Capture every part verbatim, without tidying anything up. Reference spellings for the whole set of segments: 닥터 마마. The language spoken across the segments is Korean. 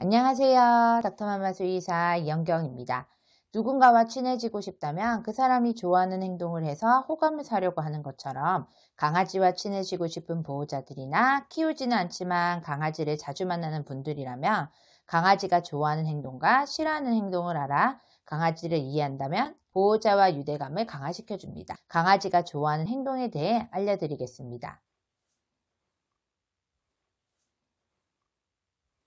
안녕하세요. 닥터 마마 수의사 이영경입니다. 누군가와 친해지고 싶다면 그 사람이 좋아하는 행동을 해서 호감을 사려고 하는 것처럼 강아지와 친해지고 싶은 보호자들이나 키우지는 않지만 강아지를 자주 만나는 분들이라면 강아지가 좋아하는 행동과 싫어하는 행동을 알아 강아지를 이해한다면 보호자와 유대감을 강화시켜줍니다. 강아지가 좋아하는 행동에 대해 알려드리겠습니다.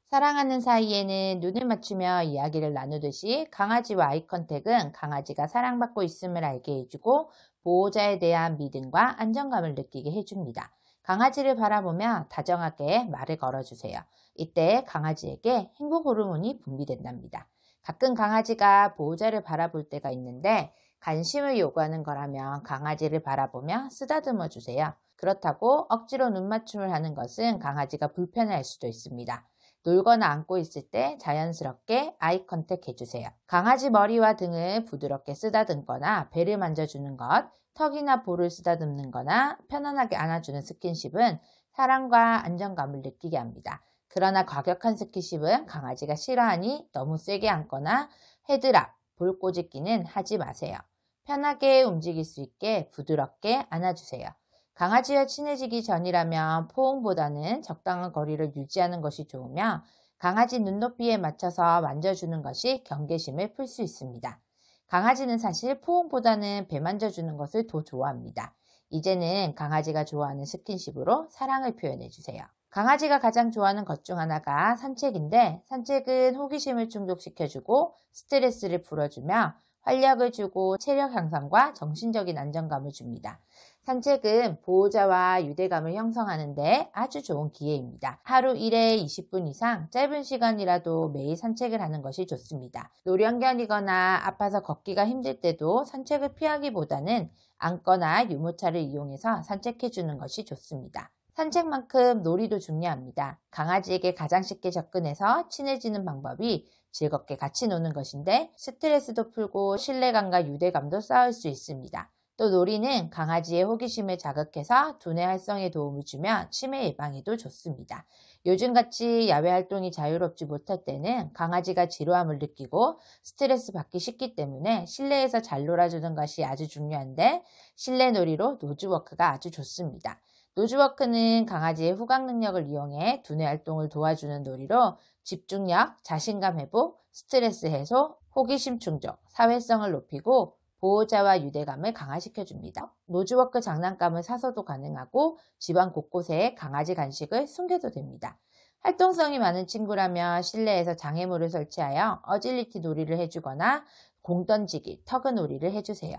사랑하는 사이에는 눈을 맞추며 이야기를 나누듯이 강아지와 아이컨택은 강아지가 사랑받고 있음을 알게 해주고 보호자에 대한 믿음과 안정감을 느끼게 해줍니다. 강아지를 바라보며 다정하게 말을 걸어주세요. 이때 강아지에게 행복 호르몬이 분비된답니다. 가끔 강아지가 보호자를 바라볼 때가 있는데 관심을 요구하는 거라면 강아지를 바라보며 쓰다듬어 주세요. 그렇다고 억지로 눈 맞춤을 하는 것은 강아지가 불편해할 수도 있습니다. 놀거나 안고 있을 때 자연스럽게 아이 컨택 해주세요. 강아지 머리와 등을 부드럽게 쓰다듬거나 배를 만져주는 것, 턱이나 볼을 쓰다듬는 거나 편안하게 안아주는 스킨십은 사랑과 안정감을 느끼게 합니다. 그러나 과격한 스킨십은 강아지가 싫어하니 너무 세게 안거나 헤드락, 볼 꼬집기는 하지 마세요. 편하게 움직일 수 있게 부드럽게 안아주세요. 강아지와 친해지기 전이라면 포옹보다는 적당한 거리를 유지하는 것이 좋으며 강아지 눈높이에 맞춰서 만져주는 것이 경계심을 풀 수 있습니다. 강아지는 사실 포옹보다는 배 만져주는 것을 더 좋아합니다. 이제는 강아지가 좋아하는 스킨십으로 사랑을 표현해주세요. 강아지가 가장 좋아하는 것 중 하나가 산책인데 산책은 호기심을 충족시켜주고 스트레스를 풀어주며 활력을 주고 체력 향상과 정신적인 안정감을 줍니다. 산책은 보호자와 유대감을 형성하는 데 아주 좋은 기회입니다. 하루 일회 이십 분 이상 짧은 시간이라도 매일 산책을 하는 것이 좋습니다. 노령견이거나 아파서 걷기가 힘들 때도 산책을 피하기보다는 안거나 유모차를 이용해서 산책해주는 것이 좋습니다. 산책만큼 놀이도 중요합니다. 강아지에게 가장 쉽게 접근해서 친해지는 방법이 즐겁게 같이 노는 것인데 스트레스도 풀고 신뢰감과 유대감도 쌓을 수 있습니다. 또 놀이는 강아지의 호기심을 자극해서 두뇌 활성에 도움을 주며 치매 예방에도 좋습니다. 요즘같이 야외 활동이 자유롭지 못할 때는 강아지가 지루함을 느끼고 스트레스 받기 쉽기 때문에 실내에서 잘 놀아주는 것이 아주 중요한데 실내 놀이로 노즈워크가 아주 좋습니다. 노즈워크는 강아지의 후각 능력을 이용해 두뇌 활동을 도와주는 놀이로 집중력, 자신감 회복, 스트레스 해소, 호기심 충족, 사회성을 높이고 보호자와 유대감을 강화시켜줍니다. 노즈워크 장난감을 사서도 가능하고 집안 곳곳에 강아지 간식을 숨겨도 됩니다. 활동성이 많은 친구라면 실내에서 장애물을 설치하여 어질리티 놀이를 해주거나 공 던지기, 터그 놀이를 해주세요.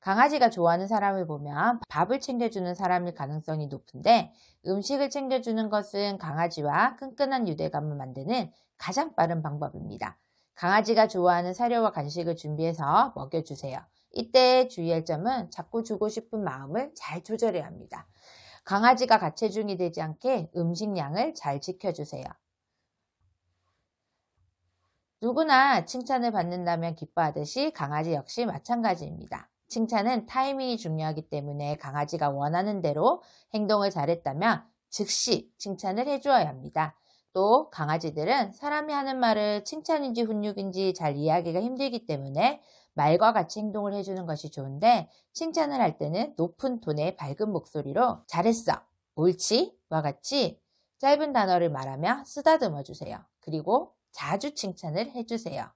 강아지가 좋아하는 사람을 보면 밥을 챙겨주는 사람일 가능성이 높은데 음식을 챙겨주는 것은 강아지와 끈끈한 유대감을 만드는 가장 빠른 방법입니다. 강아지가 좋아하는 사료와 간식을 준비해서 먹여주세요. 이때 주의할 점은 자꾸 주고 싶은 마음을 잘 조절해야 합니다. 강아지가 가체중이 되지 않게 음식량을 잘 지켜주세요. 누구나 칭찬을 받는다면 기뻐하듯이 강아지 역시 마찬가지입니다. 칭찬은 타이밍이 중요하기 때문에 강아지가 원하는 대로 행동을 잘했다면 즉시 칭찬을 해주어야 합니다. 또 강아지들은 사람이 하는 말을 칭찬인지 훈육인지 잘 이해하기가 힘들기 때문에 말과 같이 행동을 해주는 것이 좋은데 칭찬을 할 때는 높은 톤의 밝은 목소리로 잘했어, 옳지 와 같이 짧은 단어를 말하며 쓰다듬어 주세요. 그리고 자주 칭찬을 해주세요.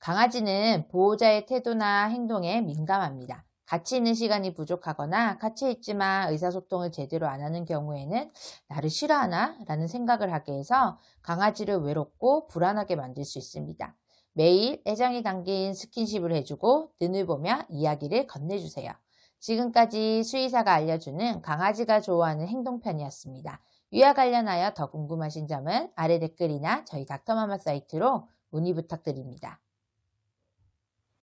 강아지는 보호자의 태도나 행동에 민감합니다. 같이 있는 시간이 부족하거나 같이 있지만 의사소통을 제대로 안 하는 경우에는 나를 싫어하나? 라는 생각을 하게 해서 강아지를 외롭고 불안하게 만들 수 있습니다. 매일 애정이 담긴 스킨십을 해주고 눈을 보며 이야기를 건네주세요. 지금까지 수의사가 알려주는 강아지가 좋아하는 행동편이었습니다. 이와 관련하여 더 궁금하신 점은 아래 댓글이나 저희 닥터마마 사이트로 문의 부탁드립니다.